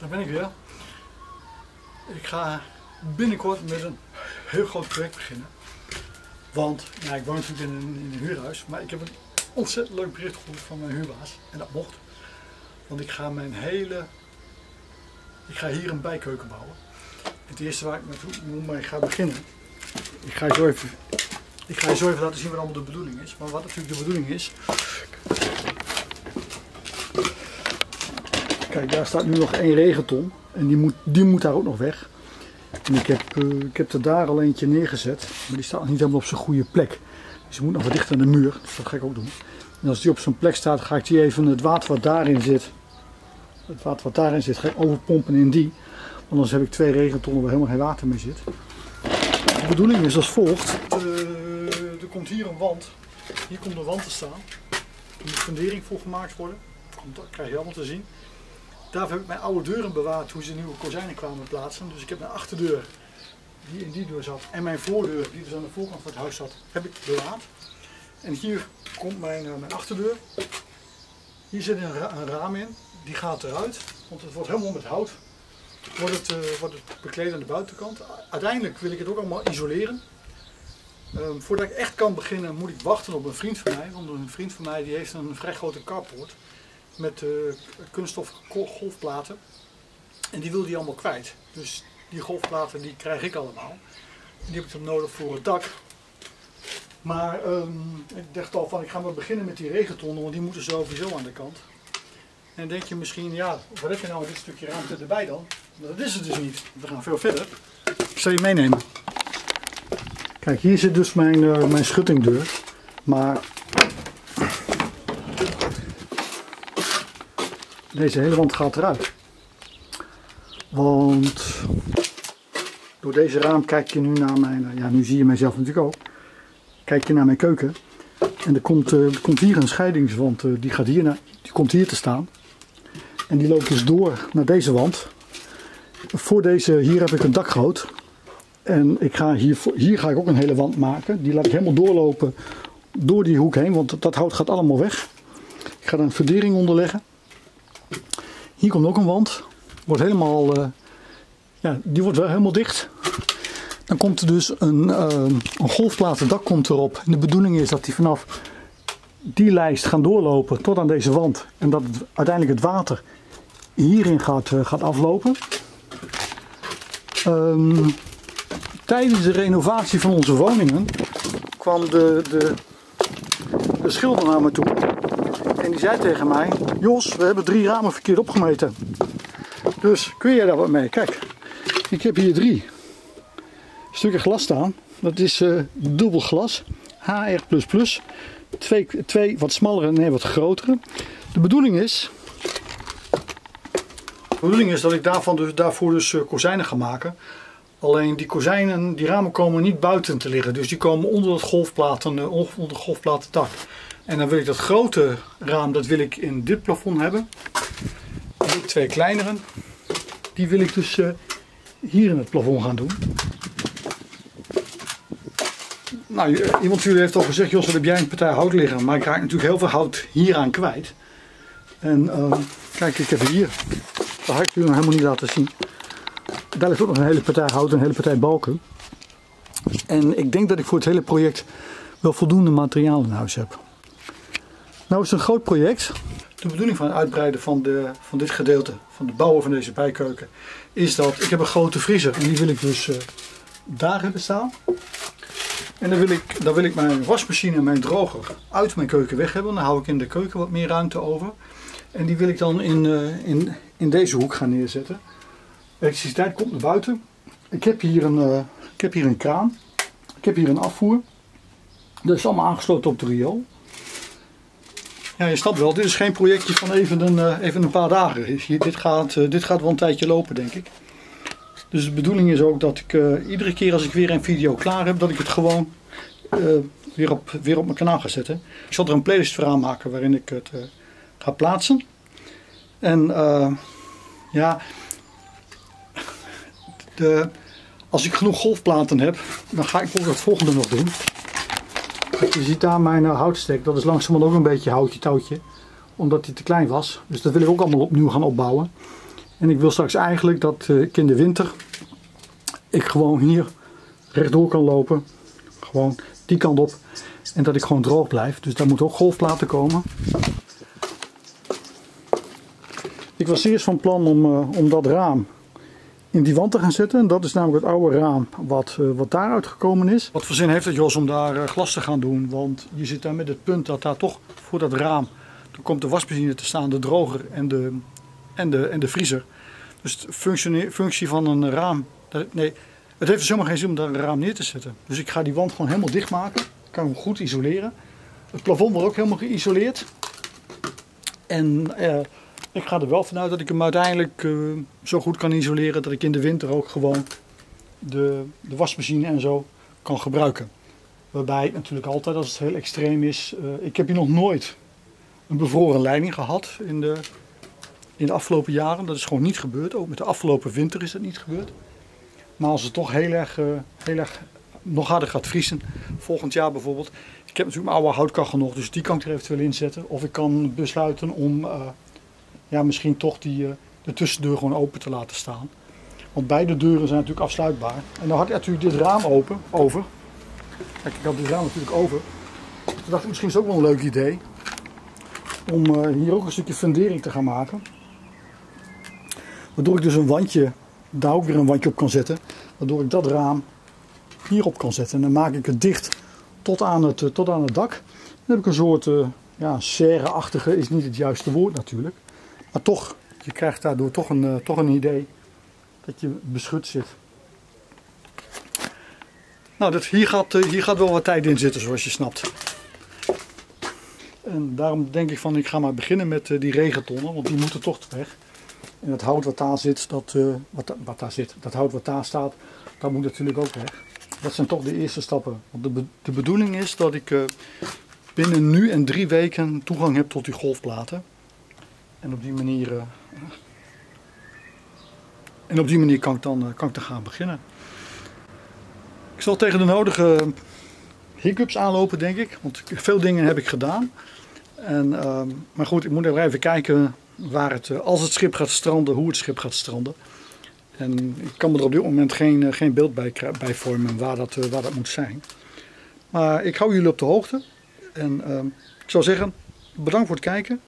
Daar ben ik weer. Ik ga binnenkort met een heel groot project beginnen. Want ja, ik woon natuurlijk in een huurhuis, maar ik heb een ontzettend leuk bericht gehoord van mijn huurbaas. En dat mocht. Want ik ga hier een bijkeuken bouwen. Het eerste waar ik mee ga beginnen. Ik ga je zo even laten zien wat allemaal de bedoeling is. Maar wat natuurlijk de bedoeling is. Kijk, daar staat nu nog één regenton. En die moet daar ook nog weg. En ik heb er daar al eentje neergezet. Maar die staat nog niet helemaal op zijn goede plek. Dus die moet nog wat dichter aan de muur. Dus dat ga ik ook doen. En als die op zo'n plek staat, ga ik die even het water wat daarin zit, ga ik overpompen in die. Want anders heb ik 2 regentonnen waar helemaal geen water meer zit. De bedoeling is als volgt. Er komt hier een wand. Hier komt de wand te staan. Er moet fundering voor gemaakt worden. Dat krijg je allemaal te zien. Daarvoor heb ik mijn oude deuren bewaard, hoe ze nieuwe kozijnen kwamen plaatsen. Dus ik heb mijn achterdeur, die in die deur zat, en mijn voordeur, die dus aan de voorkant van het huis zat, heb ik bewaard. En hier komt mijn achterdeur. Hier zit een raam in. Die gaat eruit, want het wordt helemaal met hout. Wordt het bekleed aan de buitenkant. Uiteindelijk wil ik het ook allemaal isoleren. Voordat ik echt kan beginnen, moet ik wachten op een vriend van mij. Want een vriend van mij die heeft een vrij grote carport met kunststof golfplaten. En die wil die allemaal kwijt. Dus die golfplaten die krijg ik allemaal. En die heb ik dan nodig voor het dak. Maar ik dacht al van, ik ga maar beginnen met die regentonnen, want die moeten sowieso aan de kant. En denk je misschien, ja, wat heb je nou dit stukje ruimte erbij dan? Dat is het dus niet. We gaan veel verder. Ik zal je meenemen. Kijk, hier zit dus mijn schuttingdeur. Maar deze hele wand gaat eruit. Want door deze raam kijk je nu naar mijn, ja, nu zie je mijzelf natuurlijk ook. Kijk je naar mijn keuken. En er komt hier een scheidingswand, die komt hier te staan. En die loopt dus door naar deze wand. Voor deze, hier heb ik een dakgoot. En ik ga hier ga ik ook een hele wand maken. Die laat ik helemaal doorlopen door die hoek heen, want dat hout gaat allemaal weg. Ik ga daar een fundering onder leggen. Hier komt ook een wand. Wordt helemaal, ja, die wordt wel helemaal dicht. Dan komt er dus een golfplaten dak komt erop. En de bedoeling is dat die vanaf die lijst gaan doorlopen tot aan deze wand. En dat uiteindelijk het water hierin gaat aflopen. Tijdens de renovatie van onze woningen kwam de schilder naar me toe. En die zei tegen mij, Jos, we hebben 3 ramen verkeerd opgemeten. Dus kun jij daar wat mee? Kijk, ik heb hier 3 stukken glas staan. Dat is dubbel glas. HR++. Twee wat smallere en een wat grotere. De bedoeling is dat ik daarvoor dus kozijnen ga maken. Alleen die kozijnen, die ramen komen niet buiten te liggen. Dus die komen onder het golfplatendak. En dan wil ik dat grote raam, dat wil ik in dit plafond hebben. En die 2 kleinere, die wil ik dus hier in het plafond gaan doen. Nou, iemand van jullie heeft al gezegd, Jos, wat heb jij een partij hout liggen? Maar ik raak natuurlijk heel veel hout hieraan kwijt. En kijk, ik heb hier, dat ga ik jullie nog helemaal niet laten zien. Daar ligt ook nog een hele partij hout en een hele partij balken. En ik denk dat ik voor het hele project wel voldoende materiaal in huis heb. Nou is het een groot project. De bedoeling van het uitbreiden van dit gedeelte, van de bouwen van deze bijkeuken, is dat ik heb een grote vriezer en die wil ik dus daar hebben staan. En dan wil ik mijn wasmachine en mijn droger uit mijn keuken weg hebben. Dan hou ik in de keuken wat meer ruimte over. En die wil ik dan in deze hoek gaan neerzetten. De elektriciteit komt naar buiten. Ik heb hier een kraan. Ik heb hier een afvoer. Dat is allemaal aangesloten op de riool. Ja, je snapt wel, dit is geen projectje van even een paar dagen. Dit gaat wel een tijdje lopen, denk ik. Dus de bedoeling is ook dat ik iedere keer als ik weer een video klaar heb, dat ik het gewoon weer op mijn kanaal ga zetten. Ik zal er een playlist voor aanmaken waarin ik het ga plaatsen. En ja, als ik genoeg golfplaten heb, dan ga ik ook het volgende nog doen. Je ziet daar mijn houtstek, dat is langzamerhand ook een beetje houtje touwtje, omdat die te klein was. Dus dat wil ik ook allemaal opnieuw gaan opbouwen. En ik wil straks eigenlijk dat ik in de winter gewoon hier rechtdoor kan lopen. Gewoon die kant op. En dat ik gewoon droog blijf. Dus daar moeten ook golfplaten komen. Ik was eerst van plan om dat raam in die wand te gaan zetten. En dat is namelijk het oude raam wat daaruit gekomen is. Wat voor zin heeft het, Jos, om daar glas te gaan doen? Want je zit daar met het punt dat daar toch voor dat raam... dan komt de wasmachine te staan, de droger en de vriezer. Dus de functie van een raam... Nee, het heeft zomaar geen zin om daar een raam neer te zetten. Dus ik ga die wand gewoon helemaal dicht maken. Ik kan hem goed isoleren. Het plafond wordt ook helemaal geïsoleerd. En ik ga er wel vanuit dat ik hem uiteindelijk zo goed kan isoleren dat ik in de winter ook gewoon de wasmachine en zo kan gebruiken. Waarbij natuurlijk altijd, als het heel extreem is, ik heb hier nog nooit een bevroren leiding gehad in de afgelopen jaren. Dat is gewoon niet gebeurd. Ook met de afgelopen winter is dat niet gebeurd. Maar als het toch heel erg nog harder gaat vriezen, volgend jaar bijvoorbeeld. Ik heb natuurlijk mijn oude houtkachel nog, dus die kan ik er eventueel in zetten. Of ik kan besluiten om ja, misschien toch de tussendeur gewoon open te laten staan. Want beide deuren zijn natuurlijk afsluitbaar. En dan had ik natuurlijk dit raam over. Kijk, ik had dit raam natuurlijk over. Toen dacht ik, misschien is het ook wel een leuk idee om hier ook een stukje fundering te gaan maken. Waardoor ik dus een wandje, daar ook weer een wandje op kan zetten. Waardoor ik dat raam hierop kan zetten. En dan maak ik het dicht tot aan het dak. Dan heb ik een soort ja, serre-achtige, is niet het juiste woord natuurlijk. Maar toch, je krijgt daardoor toch een idee dat je beschut zit. Nou, hier gaat wel wat tijd in zitten, zoals je snapt. En daarom denk ik van, ik ga maar beginnen met die regentonnen, want die moeten toch weg. En het hout wat daar zit, dat hout wat daar staat, dat moet natuurlijk ook weg. Dat zijn toch de eerste stappen. Want de bedoeling is dat ik binnen nu en 3 weken toegang heb tot die golfplaten. En op die manier, kan ik dan gaan beginnen. Ik zal tegen de nodige hiccups aanlopen, denk ik. Want veel dingen heb ik gedaan. En, maar goed, ik moet even kijken waar het, als het schip gaat stranden, hoe het schip gaat stranden. En ik kan me er op dit moment geen beeld bij vormen waar dat moet zijn. Maar ik hou jullie op de hoogte. En ik zou zeggen, bedankt voor het kijken.